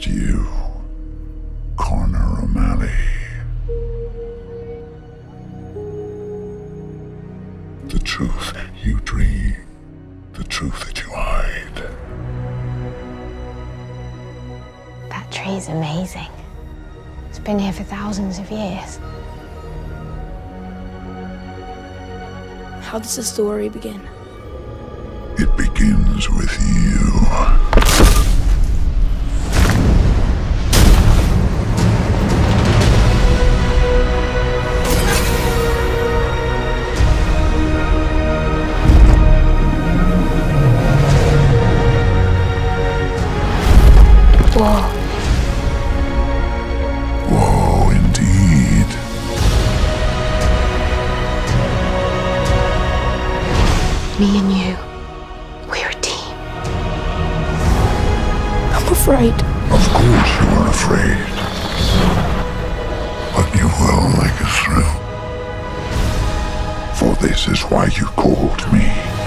protect you, Connor O'Malley. The truth you dream, the truth that you hide. That tree's amazing. It's been here for thousands of years. How does the story begin? It begins with you. Whoa. Whoa, indeed. Me and you, we're a team. I'm afraid. Of course you are afraid. But you will make it through. For this is why you called me.